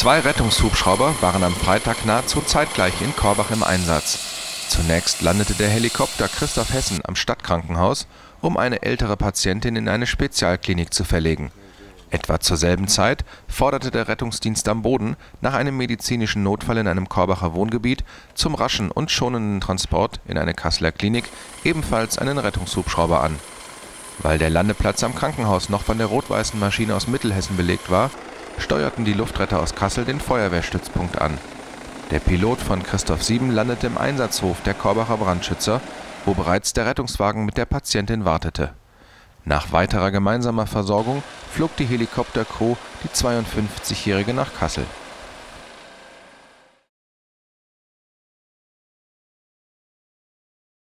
Zwei Rettungshubschrauber waren am Freitag nahezu zeitgleich in Korbach im Einsatz. Zunächst landete der Helikopter Christoph Hessen am Stadtkrankenhaus, um eine ältere Patientin in eine Spezialklinik zu verlegen. Etwa zur selben Zeit forderte der Rettungsdienst am Boden nach einem medizinischen Notfall in einem Korbacher Wohngebiet zum raschen und schonenden Transport in eine Kasseler Klinik ebenfalls einen Rettungshubschrauber an. Weil der Landeplatz am Krankenhaus noch von der rot-weißen Maschine aus Mittelhessen belegt war, steuerten die Luftretter aus Kassel den Feuerwehrstützpunkt an. Der Pilot von Christoph 7 landete im Einsatzhof der Korbacher Brandschützer, wo bereits der Rettungswagen mit der Patientin wartete. Nach weiterer gemeinsamer Versorgung flog die Helikoptercrew die 52-Jährige nach Kassel.